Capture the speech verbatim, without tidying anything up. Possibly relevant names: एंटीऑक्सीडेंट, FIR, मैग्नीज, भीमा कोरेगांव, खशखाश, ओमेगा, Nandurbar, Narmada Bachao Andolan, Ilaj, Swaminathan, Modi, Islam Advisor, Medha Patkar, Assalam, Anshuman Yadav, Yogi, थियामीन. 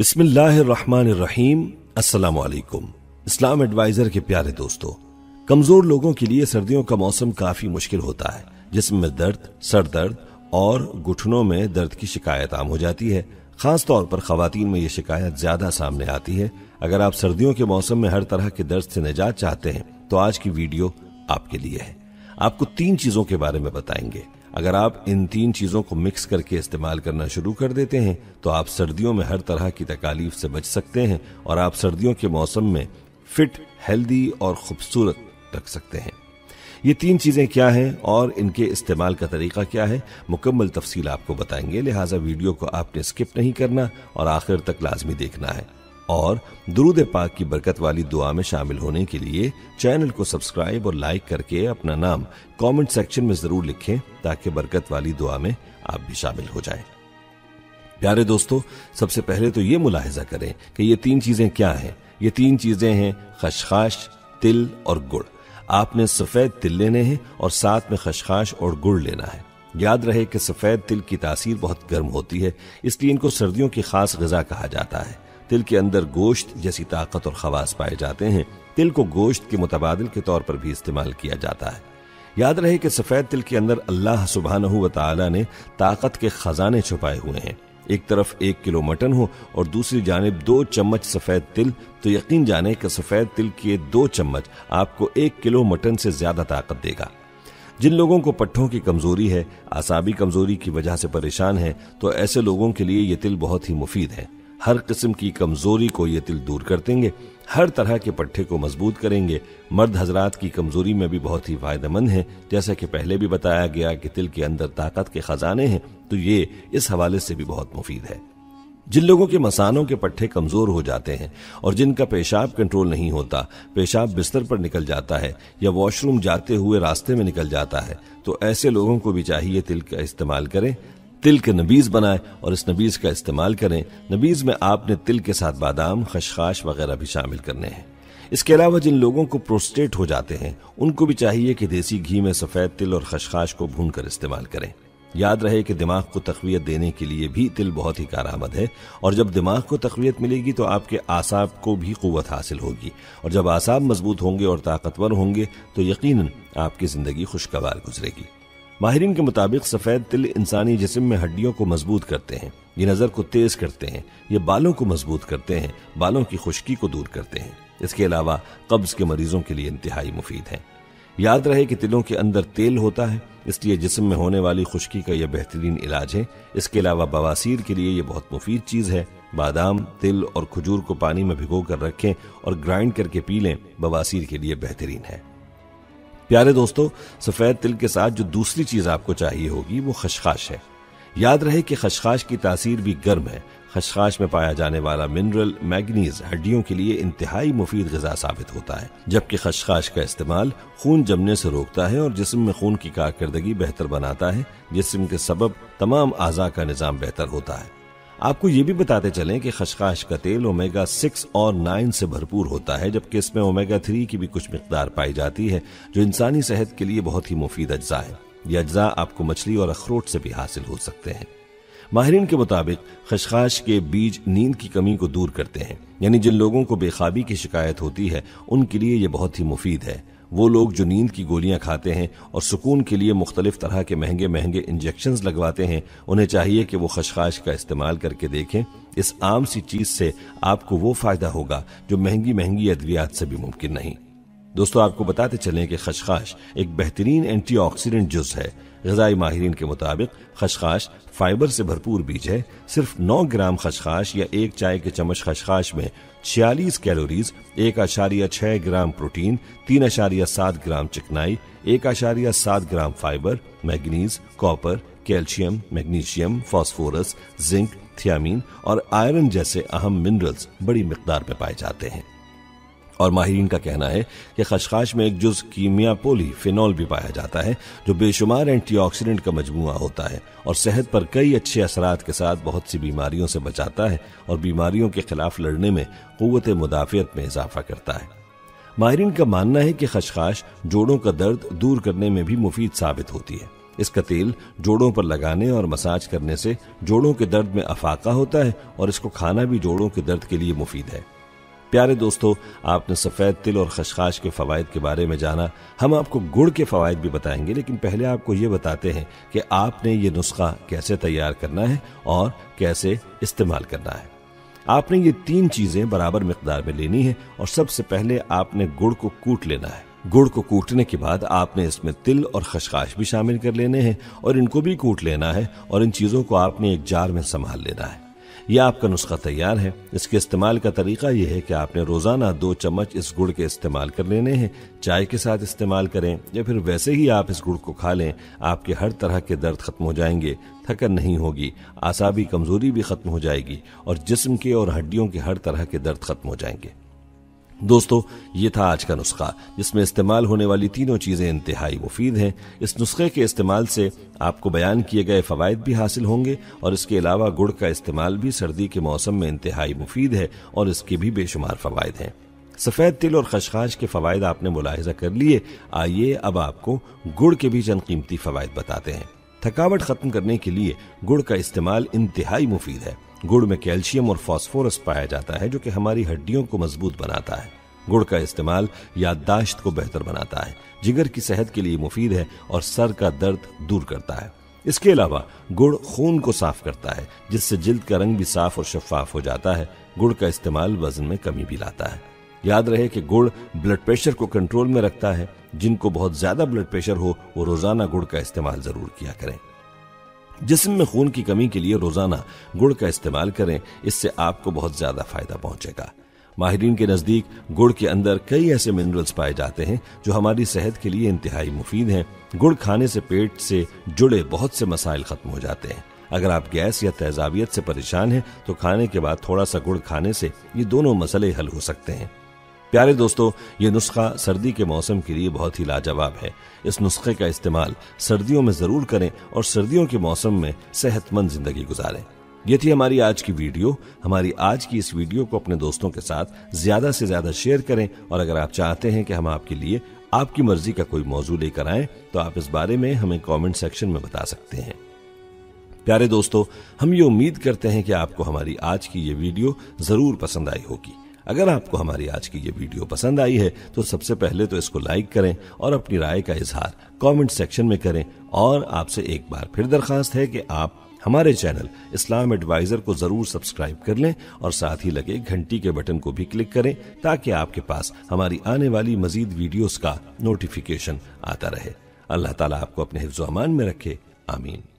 बिस्मिल्लाहिर्रहमानिर्रहीम। अस्सलामुअलैकुम इस्लाम एडवाइजर के प्यारे दोस्तों, कमजोर लोगों के लिए सर्दियों का मौसम काफी मुश्किल होता है। जिस्म में दर्द, सर दर्द और घुटनों में दर्द की शिकायत आम हो जाती है। खास तौर पर खवातीन में ये शिकायत ज्यादा सामने आती है। अगर आप सर्दियों के मौसम में हर तरह के दर्द से निजात चाहते हैं तो आज की वीडियो आपके लिए है। आपको तीन चीजों के बारे में बताएंगे। अगर आप इन तीन चीजों को मिक्स करके इस्तेमाल करना शुरू कर देते हैं तो आप सर्दियों में हर तरह की तकालीफ से बच सकते हैं और आप सर्दियों के मौसम में फिट, हेल्दी और खूबसूरत लग सकते हैं। ये तीन चीजें क्या हैं और इनके इस्तेमाल का तरीका क्या है, मुकम्मल तफसील आपको बताएंगे। लिहाजा वीडियो को आपने स्किप नहीं करना और आखिर तक लाजमी देखना है। और दुरूद पाक की बरकत वाली दुआ में शामिल होने के लिए चैनल को सब्सक्राइब और लाइक करके अपना नाम कमेंट सेक्शन में जरूर लिखें ताकि बरकत वाली दुआ में आप भी शामिल हो जाएं। प्यारे दोस्तों, सबसे पहले तो ये मुलाहिजा करें कि ये तीन चीजें क्या हैं। ये तीन चीजें हैं खशखाश, तिल और गुड़। आपने सफेद तिल लेने हैं और साथ में खशखाश और गुड़ लेना है। याद रहे कि सफेद तिल की तासीर बहुत गर्म होती है, इसलिए इनको सर्दियों की खास गजा कहा जाता है। तिल के अंदर गोश्त जैसी ताकत और खवास पाए जाते हैं। तिल को गोश्त के मुतबादिल के तौर पर भी इस्तेमाल किया जाता है। याद रहे कि सफेद तिल के अंदर अल्लाह सुब्हानहू व तआला ने ताकत के खजाने छुपाए हुए हैं। एक तरफ एक किलो मटन हो और दूसरी जानिब दो चम्मच सफेद तिल, तो यकीन जाने कि सफेद तिल के दो चम्मच आपको एक किलो मटन से ज्यादा ताकत देगा। जिन लोगों को पट्ठों की कमजोरी है, आसाबी कमजोरी की वजह से परेशान है, तो ऐसे लोगों के लिए ये तिल बहुत ही मुफीद है। हर किस्म की कमजोरी को ये तिल दूर कर देंगे, हर तरह के पट्ठे को मजबूत करेंगे। मर्द हजरात की कमजोरी में भी बहुत ही फायदेमंद है। जैसा कि पहले भी बताया गया कि तिल के अंदर ताकत के खजाने हैं, तो ये इस हवाले से भी बहुत मुफीद है। जिन लोगों के मसानों के पट्ठे कमजोर हो जाते हैं और जिनका पेशाब कंट्रोल नहीं होता, पेशाब बिस्तर पर निकल जाता है या वॉशरूम जाते हुए रास्ते में निकल जाता है, तो ऐसे लोगों को भी चाहिए तिल का इस्तेमाल करें। तिल के नबीज बनाएं और इस नबीज का इस्तेमाल करें। नबीज में आपने तिल के साथ बादाम, खशखाश वगैरह भी शामिल करने हैं। इसके अलावा जिन लोगों को प्रोस्टेट हो जाते हैं, उनको भी चाहिए कि देसी घी में सफेद तिल और खशखाश को भूनकर इस्तेमाल करें। याद रहे कि दिमाग को तकवीयत देने के लिए भी तिल बहुत ही कारआमद है। और जब दिमाग को तकवीयत मिलेगी तो आपके आसाब को भी क़ुव्वत हासिल होगी, और जब आसाब मजबूत होंगे और ताकतवर होंगे तो यकीनन आपकी ज़िंदगी खुशगवार गुजरेगी। माहिरीन के मुताबिक सफ़ेद तिल इंसानी जिस्म में हड्डियों को मजबूत करते हैं, ये नज़र को तेज़ करते हैं, ये बालों को मजबूत करते हैं, बालों की खुश्की को दूर करते हैं। इसके अलावा कब्ज़ के मरीजों के लिए इंतहाई मुफीद है। याद रहे कि तिलों के अंदर तेल होता है, इसलिए जिस्म में होने वाली खुश्की का यह बेहतरीन इलाज है। इसके अलावा बवासीर के लिए यह बहुत मुफीद चीज़ है। बादाम, तिल और खजूर को पानी में भिगो कर रखें और ग्राइंड करके पी लें, बवासीर के लिए बेहतरीन है। प्यारे दोस्तों, सफ़ेद तिल के साथ जो दूसरी चीज़ आपको चाहिए होगी वो खशखाश है। याद रहे कि खशखाश की तासीर भी गर्म है। खशखाश में पाया जाने वाला मिनरल मैग्नीज हड्डियों के लिए इंतहाई मुफीद ग़िज़ा साबित होता है, जबकि खशखाश का इस्तेमाल खून जमने से रोकता है और जिस्म में खून की कारकर्दगी बेहतर बनाता है। जिस्म के सबब तमाम आज़ा का निज़ाम बेहतर होता है। आपको ये भी बताते चलें कि खशखाश का तेल ओमेगा सिक्स और नाइन से भरपूर होता है, जबकि इसमें ओमेगा थ्री की भी कुछ मिकदार पाई जाती है, जो इंसानी सेहत के लिए बहुत ही मुफीद अज्जा है। ये अज्जा आपको मछली और अखरोट से भी हासिल हो सकते हैं। माहिरीन के मुताबिक खशखाश के बीज नींद की कमी को दूर करते हैं, यानी जिन लोगों को बेखाबी की शिकायत होती है उनके लिए ये बहुत ही मुफीद है। वो लोग जो नींद की गोलियां खाते हैं और सुकून के लिए मुख्तलिफ तरह के महंगे महंगे इंजेक्शंस लगवाते हैं, उन्हें चाहिए कि वो खशखाश का इस्तेमाल करके देखें। इस आम सी चीज़ से आपको वो फ़ायदा होगा जो महंगी महंगी अद्वियात से भी मुमकिन नहीं। दोस्तों, आपको बताते चलें कि खशखाश एक बेहतरीन एंटीऑक्सीडेंट जुज़ है। ग़िज़ाई माहिरीन के मुताबिक खशखाश फाइबर से भरपूर बीज है। सिर्फ नौ ग्राम खशखाश या एक चाय के चम्मच खशखाश में छियालीस कैलोरीज, एक आशारिया छः ग्राम प्रोटीन, तीन आशारिया सात ग्राम चिकनाई, एक आशारिया सात gram fibre, मैग्नीज, copper, calcium, magnesium, phosphorus, zinc, थियामीन और आयरन जैसे अहम मिनरल्स बड़ी मिकदार में पाए जाते हैं। और माहिरीन का कहना है कि खशखाश में एक जुज़ कीमिया पोली फिनॉल भी पाया जाता है, जो बेशुमार एंटीऑक्सीडेंट का मजमुआ होता है और सेहत पर कई अच्छे असरात के साथ बहुत सी बीमारियों से बचाता है और बीमारियों के खिलाफ लड़ने में क़ुव्वत मुदाफ़ियत में इजाफा करता है। माहिरीन का मानना है कि खशखाश जोड़ों का दर्द दूर करने में भी मुफीद साबित होती है। इसका तेल जोड़ों पर लगाने और मसाज करने से जोड़ों के दर्द में अफाका होता है और इसको खाना भी जोड़ों के दर्द के लिए मुफीद है। प्यारे दोस्तों, आपने सफ़ेद तिल और खशखाश के फ़वायद के बारे में जाना। हम आपको गुड़ के फ़वायद भी बताएंगे, लेकिन पहले आपको ये बताते हैं कि आपने ये नुस्खा कैसे तैयार करना है और कैसे इस्तेमाल करना है। आपने ये तीन चीज़ें बराबर मिकदार में लेनी है और सबसे पहले आपने गुड़ को कूट लेना है। गुड़ को कूटने के बाद आपने इसमें तिल और खशखाश भी शामिल कर लेने हैं और इनको भी कूट लेना है और इन चीज़ों को आपने एक जार में संभाल लेना है। यह आपका नुस्खा तैयार है। इसके इस्तेमाल का तरीका यह है कि आपने रोज़ाना दो चम्मच इस गुड़ के इस्तेमाल कर लेने हैं। चाय के साथ इस्तेमाल करें या फिर वैसे ही आप इस गुड़ को खा लें। आपके हर तरह के दर्द ख़त्म हो जाएंगे, थकन नहीं होगी, आसाबी कमज़ोरी भी ख़त्म हो जाएगी और जिस्म के और हड्डियों के हर तरह के दर्द ख़त्म हो जाएंगे। दोस्तों, ये था आज का नुस्खा जिसमें इस्तेमाल होने वाली तीनों चीज़ें इंतहाई मुफीद हैं। इस नुस्खे के इस्तेमाल से आपको बयान किए गए फ़वायद भी हासिल होंगे और इसके अलावा गुड़ का इस्तेमाल भी सर्दी के मौसम में इंतहाई मुफीद है और इसके भी बेशुमार फ़वायद हैं। सफ़ेद तिल और खशखाश के फ़वायद आपने मुलाहिजा कर लिए। आइए अब आपको गुड़ के भी चंद कीमती फ़वायद बताते हैं। थकावट ख़त्म करने के लिए गुड़ का इस्तेमाल इंतहाई मुफीद है। गुड़ में कैल्शियम और फास्फोरस पाया जाता है जो कि हमारी हड्डियों को मजबूत बनाता है। गुड़ का इस्तेमाल याददाश्त को बेहतर बनाता है, जिगर की सेहत के लिए मुफीद है और सर का दर्द दूर करता है। इसके अलावा गुड़ खून को साफ करता है जिससे जिल्द का रंग भी साफ और शफाफ हो जाता है। गुड़ का इस्तेमाल वजन में कमी भी लाता है। याद रहे कि गुड़ ब्लड प्रेशर को कंट्रोल में रखता है। जिनको बहुत ज़्यादा ब्लड प्रेशर हो वो रोज़ाना गुड़ का इस्तेमाल ज़रूर किया करें। जिस्म में खून की कमी के लिए रोज़ाना गुड़ का इस्तेमाल करें, इससे आपको बहुत ज़्यादा फ़ायदा पहुँचेगा। माहिरीन के नज़दीक गुड़ के अंदर कई ऐसे मिनरल्स पाए जाते हैं जो हमारी सेहत के लिए इंतहाई मुफीद हैं। गुड़ खाने से पेट से जुड़े बहुत से मसाइल ख़त्म हो जाते हैं। अगर आप गैस या तेज़ाबियत से परेशान हैं तो खाने के बाद थोड़ा सा गुड़ खाने से ये दोनों मसले हल हो सकते हैं। प्यारे दोस्तों, ये नुस्खा सर्दी के मौसम के लिए बहुत ही लाजवाब है। इस नुस्खे का इस्तेमाल सर्दियों में ज़रूर करें और सर्दियों के मौसम में सेहतमंद ज़िंदगी गुजारें। ये थी हमारी आज की वीडियो। हमारी आज की इस वीडियो को अपने दोस्तों के साथ ज़्यादा से ज़्यादा शेयर करें और अगर आप चाहते हैं कि हम आपके लिए आपकी मर्ज़ी का कोई मौजू लेकर आएँ तो आप इस बारे में हमें कॉमेंट सेक्शन में बता सकते हैं। प्यारे दोस्तों, हम ये उम्मीद करते हैं कि आपको हमारी आज की ये वीडियो ज़रूर पसंद आई होगी। अगर आपको हमारी आज की ये वीडियो पसंद आई है तो सबसे पहले तो इसको लाइक करें और अपनी राय का इजहार कमेंट सेक्शन में करें। और आपसे एक बार फिर दरख्वास्त है कि आप हमारे चैनल इस्लाम एडवाइज़र को ज़रूर सब्सक्राइब कर लें और साथ ही लगे घंटी के बटन को भी क्लिक करें ताकि आपके पास हमारी आने वाली मज़ीद वीडियोज़ का नोटिफिकेशन आता रहे। अल्लाह ताला आपको अपने हिफ्ज़-ओ-अमान में रखे। आमीन।